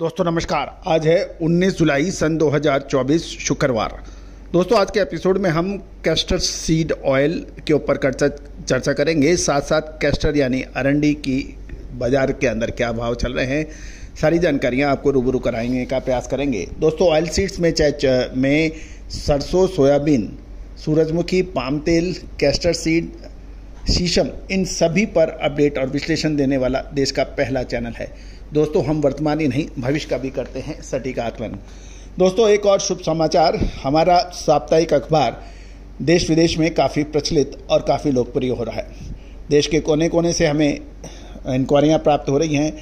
दोस्तों नमस्कार। आज है 19 जुलाई सन 2024 शुक्रवार। दोस्तों आज के एपिसोड में हम कैस्टर सीड ऑयल के ऊपर चर्चा करेंगे, साथ साथ कैस्टर यानी अरंडी की बाज़ार के अंदर क्या भाव चल रहे हैं, सारी जानकारियां आपको रूबरू कराने का प्रयास करेंगे। दोस्तों ऑयल सीड्स में सरसों, सोयाबीन, सूरजमुखी, पाम तेल, कैस्टर सीड, शीशम, इन सभी पर अपडेट और विश्लेषण देने वाला देश का पहला चैनल है। दोस्तों हम वर्तमान ही नहीं भविष्य का भी करते हैं सटीक आकलन। दोस्तों एक और शुभ समाचार, हमारा साप्ताहिक अखबार देश विदेश में काफ़ी प्रचलित और काफ़ी लोकप्रिय हो रहा है। देश के कोने कोने से हमें इंक्वायरियाँ प्राप्त हो रही हैं,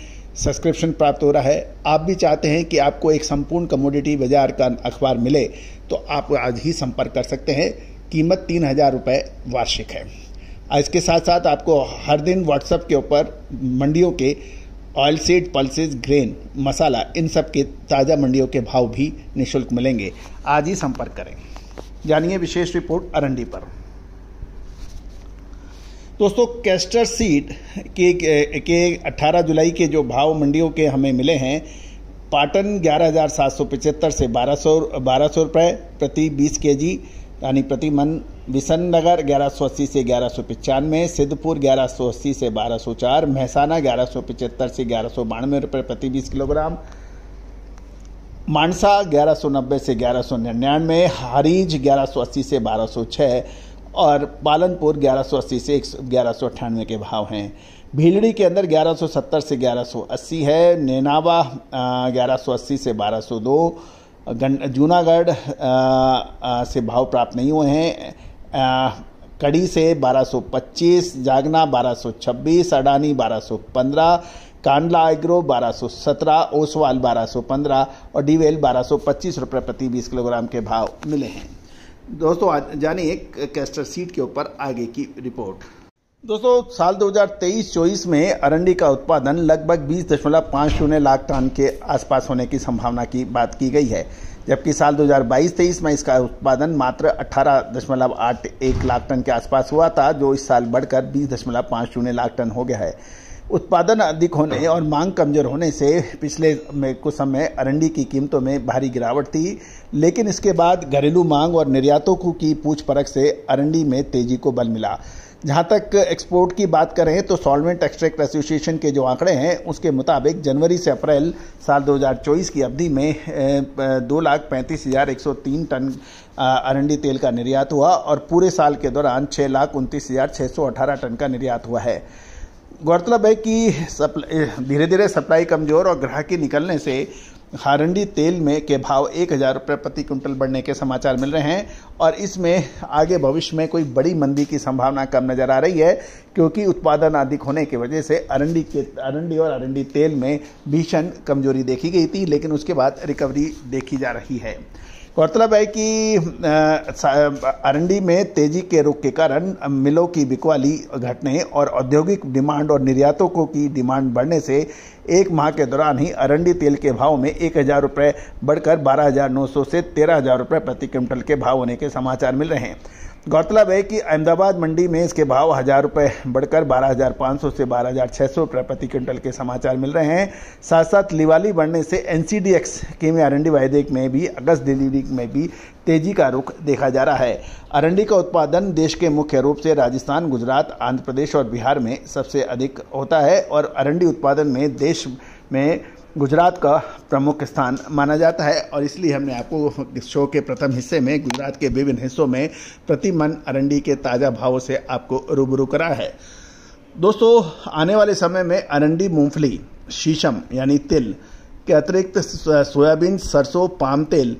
सब्सक्रिप्शन प्राप्त हो रहा है। आप भी चाहते हैं कि आपको एक संपूर्ण कमोडिटी बाजार का अखबार मिले तो आप आज ही संपर्क कर सकते हैं। कीमत 3000 रुपये वार्षिक है। इसके साथ साथ आपको हर दिन व्हाट्सएप के ऊपर मंडियों के ऑयल सीड, पल्सेस, ग्रेन, मसाला, इन सब के ताज़ा मंडियों के भाव भी निशुल्क मिलेंगे। आज ही संपर्क करें। जानिए विशेष रिपोर्ट अरंडी पर। दोस्तों कैस्टर सीड के 18 जुलाई के जो भाव मंडियों के हमें मिले हैं, पाटन 11,775 से 1200 रुपये प्रति 20 केजी यानी प्रति मन, विसननगर 1180 से 1195, सिद्धपुर 1180 से 1204, महसाना 1175 से 1192 रुपये प्रति 20 किलोग्राम, मानसा 1190 से 1199, हरीज 1180 से 1206 और पालनपुर 1180 से 1198 के भाव हैं। भीलड़ी के अंदर 1170 से 1180 है, नेनावा 1180 से 1202, जूनागढ़ से भाव प्राप्त नहीं हुए हैं। कड़ी से 1225, जागना 1226, अडानी 1215, कांडला एग्रो 1217, ओसवाल 1215 और डीवेल 1225 रुपये प्रति 20 किलोग्राम के भाव मिले हैं। दोस्तों जानिए कैस्टर सीड के ऊपर आगे की रिपोर्ट। दोस्तों साल 2023-24 में अरंडी का उत्पादन लगभग 20.50 लाख टन के आसपास होने की संभावना की बात की गई है, जबकि साल 2022-23 में इसका उत्पादन मात्र 18.81 लाख टन के आसपास हुआ था, जो इस साल बढ़कर 20.50 लाख टन हो गया है। उत्पादन अधिक होने और मांग कमजोर होने से पिछले कुछ समय अरंडी की कीमतों में भारी गिरावट थी, लेकिन इसके बाद घरेलू मांग और निर्यातकों की पूछ परख से अरंडी में तेजी को बल मिला। जहां तक एक्सपोर्ट की बात करें तो सॉल्वेंट एक्सट्रैक्ट एसोसिएशन के जो आंकड़े हैं उसके मुताबिक जनवरी से अप्रैल साल 2024 की अवधि में 2,35,103 टन अरंडी तेल का निर्यात हुआ और पूरे साल के दौरान 6,29,618 टन का निर्यात हुआ है। गौरतलब है कि धीरे धीरे सप्लाई कमजोर और ग्राहकी निकलने से अरंडी तेल में के भाव 1000 रुपये प्रति क्विंटल बढ़ने के समाचार मिल रहे हैं और इसमें आगे भविष्य में कोई बड़ी मंदी की संभावना कम नज़र आ रही है, क्योंकि उत्पादन अधिक होने की वजह से अरंडी तेल में भीषण कमजोरी देखी गई थी, लेकिन उसके बाद रिकवरी देखी जा रही है। गौरतलब है कि अरंडी में तेजी के रुख के कारण मिलों की बिकवाली घटने और औद्योगिक डिमांड और निर्यातकों की डिमांड बढ़ने से एक माह के दौरान ही अरंडी तेल के भाव में 1000 रुपये बढ़कर 12,900 से 13,000 रुपये प्रति क्विंटल के भाव होने के समाचार मिल रहे हैं। गौरतलब है कि अहमदाबाद मंडी में इसके भाव 1000 रुपये बढ़कर 12,500 से 12,600 रुपये प्रति क्विंटल के समाचार मिल रहे हैं। साथ साथ लिवाली बढ़ने से NCDEX के में अरंडी वायदे में भी अगस्त डिलीवरी में भी तेजी का रुख देखा जा रहा है। अरंडी का उत्पादन देश के मुख्य रूप से राजस्थान, गुजरात, आंध्र प्रदेश और बिहार में सबसे अधिक होता है और अरंडी उत्पादन में देश में गुजरात का प्रमुख स्थान माना जाता है और इसलिए हमने आपको इस शो के प्रथम हिस्से में गुजरात के विभिन्न हिस्सों में प्रति मन अरंडी के ताज़ा भावों से आपको रूबरू कराया है। दोस्तों आने वाले समय में अरंडी, मूंगफली, शीशम यानी तिल के अतिरिक्त सोयाबीन, सरसों, पाम तेल,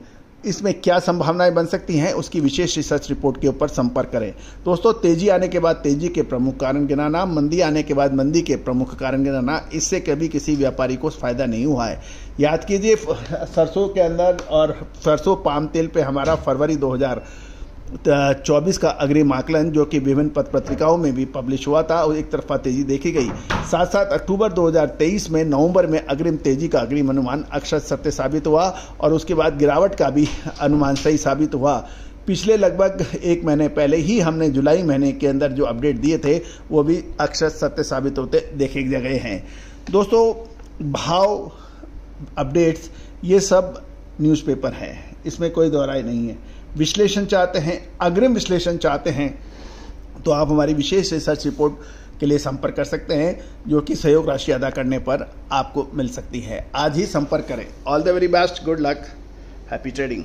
इसमें क्या संभावनाएं बन सकती हैं उसकी विशेष रिसर्च रिपोर्ट के ऊपर संपर्क करें। दोस्तों तेजी आने के बाद तेजी के प्रमुख कारण गिनाना, मंदी आने के बाद मंदी के प्रमुख कारण गिनाना, इससे कभी किसी व्यापारी को फायदा नहीं हुआ है। याद कीजिए सरसों के अंदर और सरसों पाम तेल पे हमारा फरवरी 2024 का अग्रिम आकलन जो कि विभिन्न पत्र पत्रिकाओं में भी पब्लिश हुआ था और एक तरफा तेजी देखी गई। साथ साथ अक्टूबर 2023 में नवंबर में अग्रिम तेजी का अग्रिम अनुमान अक्षर सत्य साबित हुआ और उसके बाद गिरावट का भी अनुमान सही साबित हुआ। पिछले लगभग एक महीने पहले ही हमने जुलाई महीने के अंदर जो अपडेट दिए थे वो भी अक्षर सत्य साबित होते देखे गए हैं। दोस्तों भाव अपडेट्स, ये सब न्यूज़पेपर है, इसमें कोई दो राय नहीं है। विश्लेषण चाहते हैं, अग्रिम विश्लेषण चाहते हैं तो आप हमारी विशेष रिसर्च रिपोर्ट के लिए संपर्क कर सकते हैं, जो कि सहयोग राशि अदा करने पर आपको मिल सकती है। आज ही संपर्क करें। All the very best, good luck, happy trading.